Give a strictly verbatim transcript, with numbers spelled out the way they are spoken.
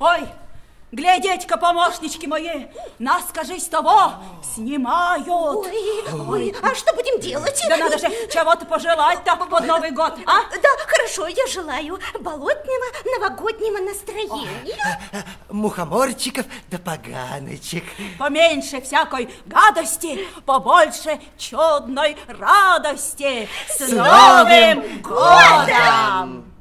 Ой, глядеть-ка, помощнички мои, нас, кажись, того снимают. Ой, ой, а что будем делать? Да надо же чего-то пожелать так под Новый год, а? Да, хорошо, я желаю болотного новогоднего настроения. Мухоморчиков да поганочек. Поменьше всякой гадости, побольше чудной радости. С Новым годом!